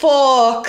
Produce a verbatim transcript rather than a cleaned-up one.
Fork.